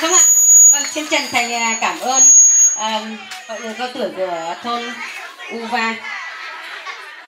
Không ạ. Vâng, xin chân thành cảm ơn mọi người cao tuổi của thôn Uva.